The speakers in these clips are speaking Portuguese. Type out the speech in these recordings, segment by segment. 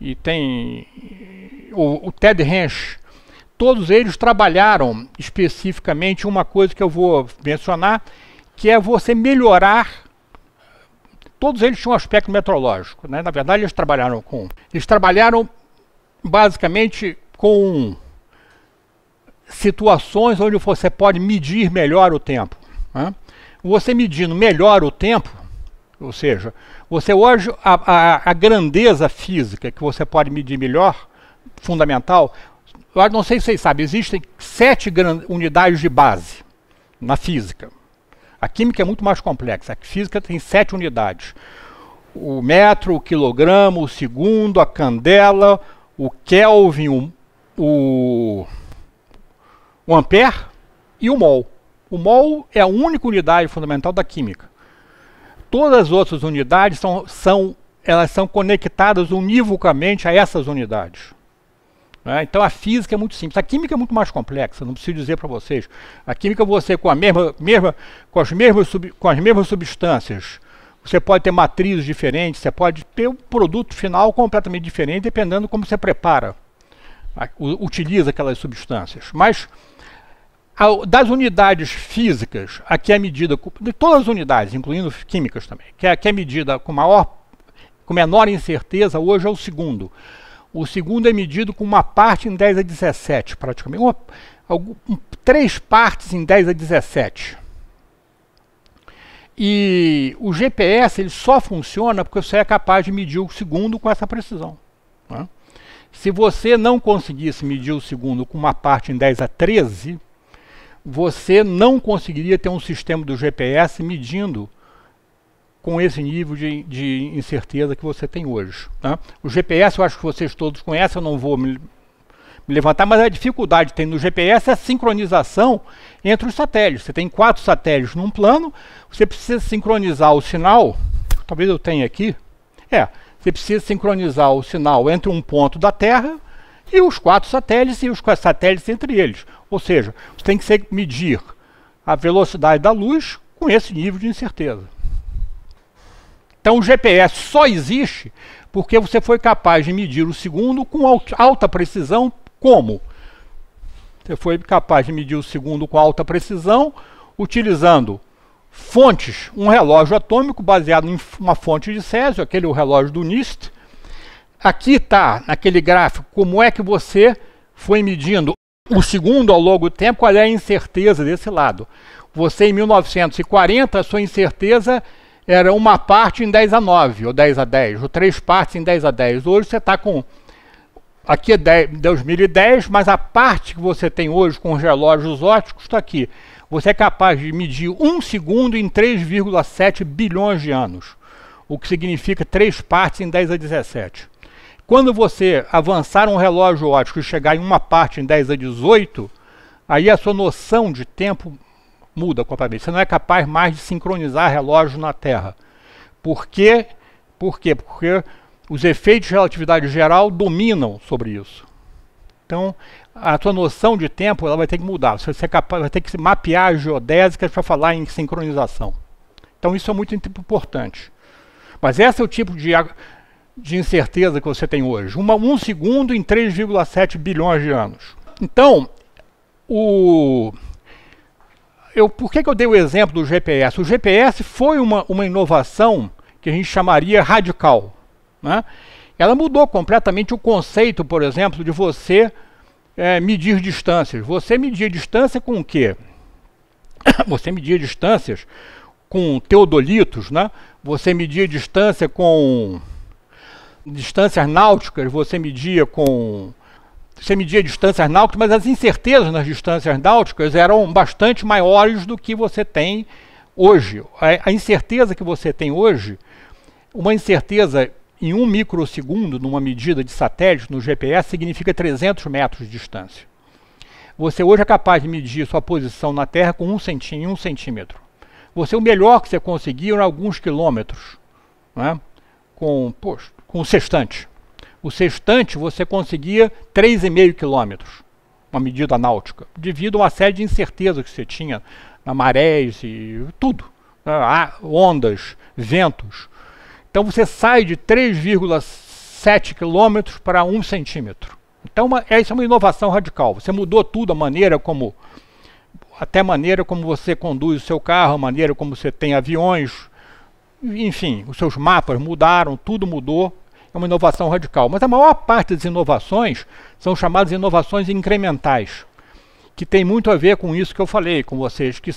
E tem o Ted Hensch, todos eles trabalharam especificamente uma coisa que eu vou mencionar, que é você melhorar. Todos eles tinham um aspecto metrológico, né? Na verdade, eles trabalharam basicamente com situações onde você pode medir melhor o tempo, né? Você medindo melhor o tempo, ou seja, você hoje, a grandeza física que você pode medir melhor, fundamental, eu não sei se vocês sabem, existem 7 unidades de base na física. A química é muito mais complexa, a física tem 7 unidades. O metro, o quilograma, o segundo, a candela, o Kelvin, o ampere e o mol. O mol é a única unidade fundamental da química. Todas as outras unidades elas são conectadas univocamente a essas unidades, né? Então a física é muito simples, a química é muito mais complexa, não preciso dizer para vocês. A química você com as mesmas substâncias, você pode ter matrizes diferentes, você pode ter um produto final completamente diferente, dependendo de como você prepara, utiliza aquelas substâncias. Mas das unidades físicas, aqui é a medida, de todas as unidades, incluindo químicas também, que é a medida com menor incerteza hoje é o segundo. O segundo é medido com uma parte em 10 a 17, praticamente. 3 partes em 10 a 17. E o GPS ele só funciona porque você é capaz de medir o segundo com essa precisão, né? Se você não conseguisse medir o segundo com uma parte em 10 a 13, você não conseguiria ter um sistema do GPS medindo com esse nível de incerteza que você tem hoje, né? O GPS eu acho que vocês todos conhecem, eu não vou me levantar, mas a dificuldade que tem no GPS é a sincronização entre os satélites. Você tem 4 satélites num plano, você precisa sincronizar o sinal, talvez eu tenha aqui, você precisa sincronizar o sinal entre um ponto da Terra e os 4 satélites entre eles. Ou seja, você tem que medir a velocidade da luz com esse nível de incerteza. Então o GPS só existe porque você foi capaz de medir o segundo com alta precisão. Como? Você foi capaz de medir o segundo com alta precisão utilizando fontes, um relógio atômico baseado em uma fonte de Césio, aquele relógio do NIST. Aqui está, naquele gráfico, como é que você foi medindo o segundo ao longo do tempo, qual é a incerteza desse lado. Você, em 1940, a sua incerteza era uma parte em 10 a 9, ou 10 a 10, ou 3 partes em 10 a 10. Hoje você está com... Aqui é 2010, mas a parte que você tem hoje com os relógios ópticos está aqui. Você é capaz de medir 1 segundo em 3,7 bilhões de anos, o que significa 3 partes em 10 a 17. Quando você avançar um relógio óptico e chegar em uma parte em 10 a 18, aí a sua noção de tempo muda completamente. Você não é capaz mais de sincronizar relógios na Terra. Por quê? Por quê? Porque os efeitos de relatividade geral dominam sobre isso. Então, a sua noção de tempo ela vai ter que mudar. Você vai ter que mapear as geodésicas para falar em sincronização. Então, isso é muito importante. Mas esse é o tipo de incerteza que você tem hoje. 1 segundo em 3,7 bilhões de anos. Então, por que eu dei o exemplo do GPS? O GPS foi uma inovação que a gente chamaria radical, né? Ela mudou completamente o conceito, por exemplo, de você medir distâncias. Você media distância com o quê? Você media distâncias com teodolitos, né? Você media distância com distâncias náuticas, você media distâncias náuticas, mas as incertezas nas distâncias náuticas eram bastante maiores do que você tem hoje. A incerteza que você tem hoje, uma incerteza em 1 microsegundo, numa medida de satélite, no GPS, significa 300 metros de distância. Você hoje é capaz de medir sua posição na Terra com 1 centímetro. Você, o melhor que você conseguiu era alguns quilômetros, né? Com o sextante. O sextante você conseguia 3,5 quilômetros. uma medida náutica, devido a uma série de incertezas que você tinha na marés e tudo, ondas, ventos. Então você sai de 3,7 km para 1 centímetro. Então isso é uma inovação radical. Você mudou tudo, a maneira como, até a maneira como você conduz o seu carro, a maneira como você tem aviões, enfim, os seus mapas mudaram, tudo mudou. É uma inovação radical. Mas a maior parte das inovações são chamadas inovações incrementais, que tem muito a ver com isso que eu falei com vocês, que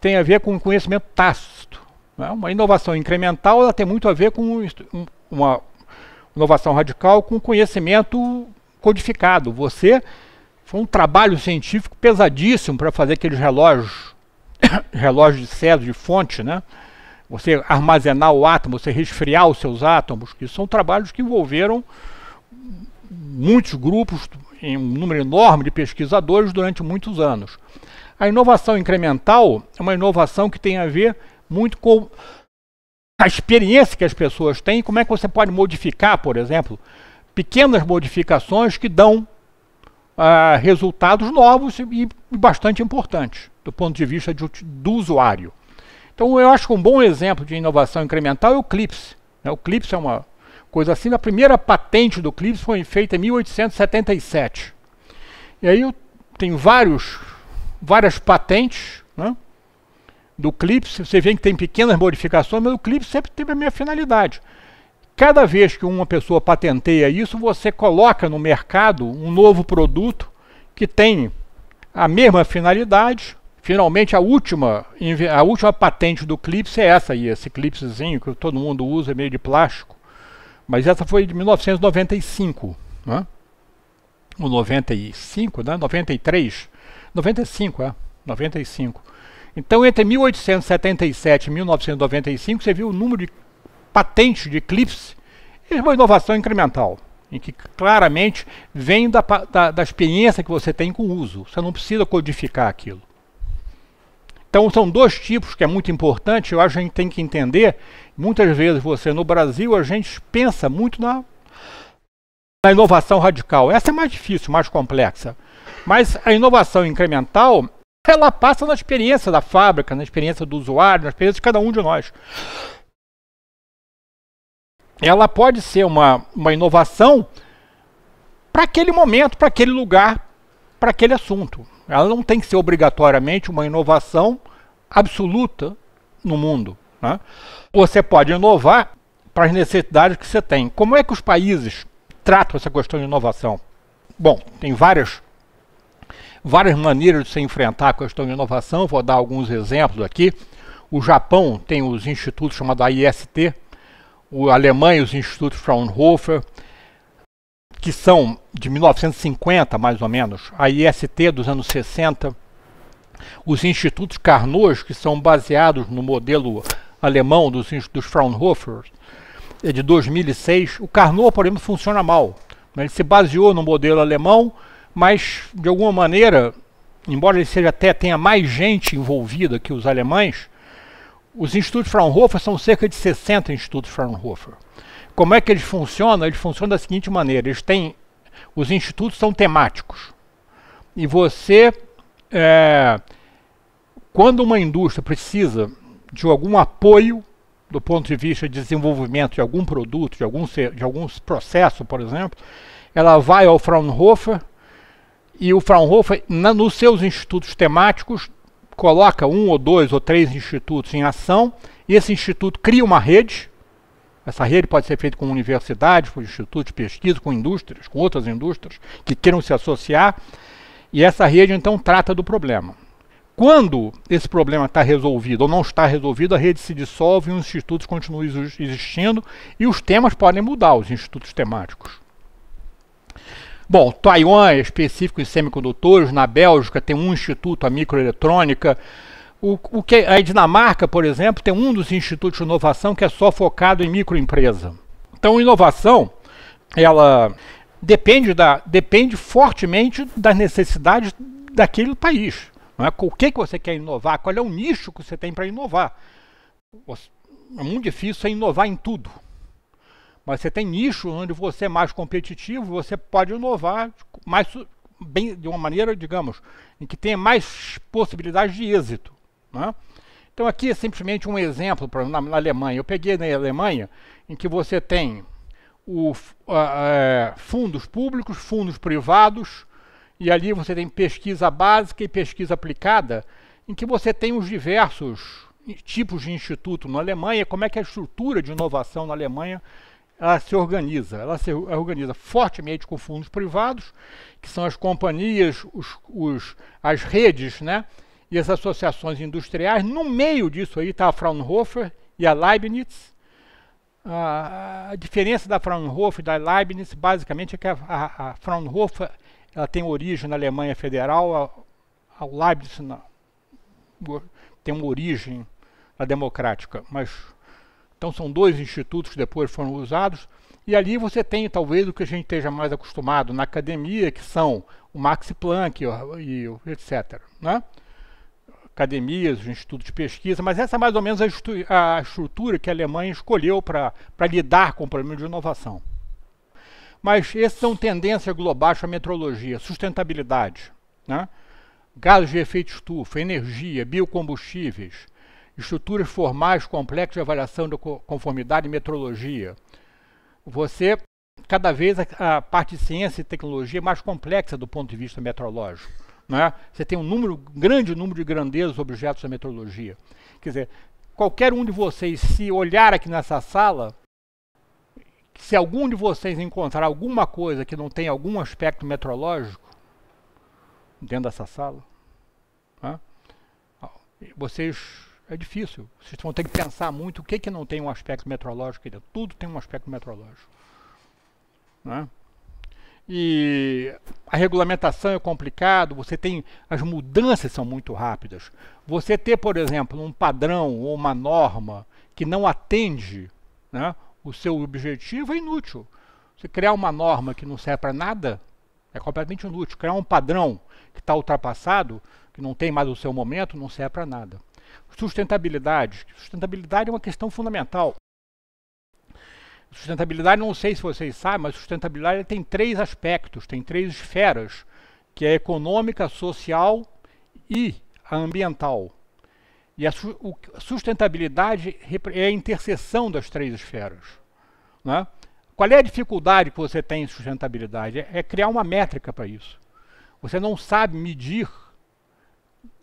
tem a ver com o conhecimento tácito. Né? Uma inovação incremental ela tem muito a ver com uma inovação radical com conhecimento codificado. Você foi um trabalho científico pesadíssimo para fazer aqueles relógios, relógios de Césio de Fonte, né? Você armazenar o átomo, você resfriar os seus átomos, que são trabalhos que envolveram muitos grupos, em um número enorme de pesquisadores durante muitos anos. A inovação incremental é uma inovação que tem a ver muito com a experiência que as pessoas têm, como é que você pode modificar, por exemplo, pequenas modificações que dão resultados novos e bastante importantes do ponto de vista do usuário. Então eu acho que um bom exemplo de inovação incremental é o CLIPS. O CLIPS é uma coisa assim, a primeira patente do CLIPS foi feita em 1877. E aí tem várias patentes, né, do CLIPS. Você vê que tem pequenas modificações, mas o CLIPS sempre teve a mesma finalidade. Cada vez que uma pessoa patenteia isso, você coloca no mercado um novo produto que tem a mesma finalidade. Finalmente, a última patente do CLIPS é essa aí, esse CLIPSzinho que todo mundo usa, é meio de plástico. Mas essa foi de 1995, né? O 95, né? 93, 95, é, 95. Então, entre 1877 e 1995, você viu o número de patentes de CLIPS, é uma inovação incremental, em que claramente vem da experiência que você tem com o uso. Você não precisa codificar aquilo. Então são dois tipos que é muito importante, eu acho que a gente tem que entender. Muitas vezes você, no Brasil, a gente pensa muito na inovação radical. Essa é mais difícil, mais complexa. Mas a inovação incremental, ela passa na experiência da fábrica, na experiência do usuário, na experiência de cada um de nós. Ela pode ser uma inovação para aquele momento, para aquele lugar, para aquele assunto. Ela não tem que ser obrigatoriamente uma inovação absoluta no mundo, né? Você pode inovar para as necessidades que você tem. Como é que os países tratam essa questão de inovação? Bom, tem várias maneiras de se enfrentar a questão de inovação. Vou dar alguns exemplos aqui. O Japão tem os institutos chamados AIST, a Alemanha os institutos Fraunhofer, que são de 1950, mais ou menos, a AIST dos anos 60, os institutos Carnot, que são baseados no modelo alemão dos Fraunhofer, é de 2006. O Carnot, por exemplo, funciona mal. Ele se baseou no modelo alemão, mas, de alguma maneira, embora ele seja até tenha mais gente envolvida que os alemães, os institutos Fraunhofer são cerca de 60 institutos Fraunhofer. Como é que eles funcionam? Eles funcionam da seguinte maneira: os institutos são temáticos. E você, quando uma indústria precisa de algum apoio do ponto de vista de desenvolvimento de algum produto, de algum processo, por exemplo, ela vai ao Fraunhofer e o Fraunhofer, nos seus institutos temáticos, coloca um ou dois ou três institutos em ação e esse instituto cria uma rede. Essa rede pode ser feita com universidades, com institutos de pesquisa, com indústrias, com outras indústrias que queiram se associar. E essa rede, então, trata do problema. Quando esse problema está resolvido ou não está resolvido, a rede se dissolve e os institutos continuam existindo e os temas podem mudar, os institutos temáticos. Bom, Taiwan é específico em semicondutores, na Bélgica tem um instituto, a microeletrônica. A Dinamarca, por exemplo, tem um dos institutos de inovação que é só focado em microempresa. Então, inovação, ela depende fortemente das necessidades daquele país. Não é? O que você quer inovar? Qual é o nicho que você tem para inovar? É muito difícil você inovar em tudo. Mas você tem nicho onde você é mais competitivo, você pode inovar mais bem, de uma maneira, digamos, em que tenha mais possibilidades de êxito, né? Então aqui é simplesmente um exemplo na Alemanha. Eu peguei na Alemanha em que você tem fundos públicos, fundos privados, e ali você tem pesquisa básica e pesquisa aplicada, em que você tem os diversos tipos de instituto na Alemanha. Como é que a estrutura de inovação na Alemanha ela se organiza? Ela se organiza fortemente com fundos privados, que são as companhias, as redes, né, e as associações industriais. No meio disso aí está a Fraunhofer e a Leibniz. A diferença da Fraunhofer e da Leibniz basicamente é que a Fraunhofer ela tem origem na Alemanha Federal, a Leibniz tem uma origem na Democrática. Mas, então são dois institutos que depois foram usados. E ali você tem talvez o que a gente esteja mais acostumado na academia, que são o Max Planck e etc., né? Academias, institutos de pesquisa, mas essa é mais ou menos a estrutura que a Alemanha escolheu para lidar com o problema de inovação. Mas essas são tendências globais para a metrologia: sustentabilidade, né? Gases de efeito estufa, energia, biocombustíveis, estruturas formais complexas de avaliação da conformidade e metrologia. Você, cada vez, a parte de ciência e tecnologia é mais complexa do ponto de vista metrológico, né? Você tem um número, grande número de grandezas objetos da metrologia. Quer dizer, qualquer um de vocês, se olhar aqui nessa sala, se algum de vocês encontrar alguma coisa que não tem algum aspecto metrológico dentro dessa sala, né, vocês, é difícil, vocês vão ter que pensar muito o que que não tem um aspecto metrológico aqui dentro. Tudo tem um aspecto metrológico, né? E a regulamentação é complicado, você tem, as mudanças são muito rápidas. Você ter, por exemplo, um padrão ou uma norma que não atende, né, o seu objetivo é inútil. Você criar uma norma que não serve para nada é completamente inútil. Criar um padrão que está ultrapassado, que não tem mais o seu momento, não serve para nada. Sustentabilidade. Sustentabilidade é uma questão fundamental. Sustentabilidade, não sei se vocês sabem, mas sustentabilidade tem três aspectos, tem três esferas, que é econômica, social e a ambiental. E a sustentabilidade é a interseção das três esferas, né? Qual é a dificuldade que você tem em sustentabilidade? É criar uma métrica para isso. Você não sabe medir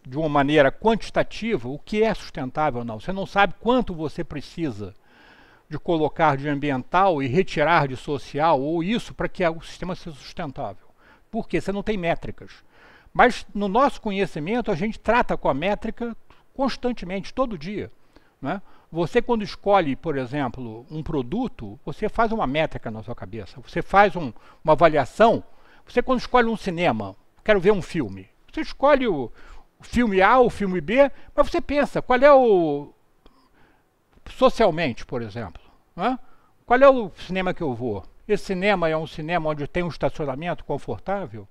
de uma maneira quantitativa o que é sustentável ou não. Você não sabe quanto você precisa de colocar de ambiental e retirar de social, ou isso, para que o sistema seja sustentável. Por quê? Você não tem métricas. Mas no nosso conhecimento a gente trata com a métrica constantemente, todo dia, né? Você, quando escolhe, por exemplo, um produto, você faz uma métrica na sua cabeça, você faz uma avaliação. Você, quando escolhe um cinema, quero ver um filme, você escolhe o filme A, o filme B, mas você pensa, qual é o... socialmente, por exemplo, né? Qual é o cinema que eu vou? Esse cinema é um cinema onde tem um estacionamento confortável?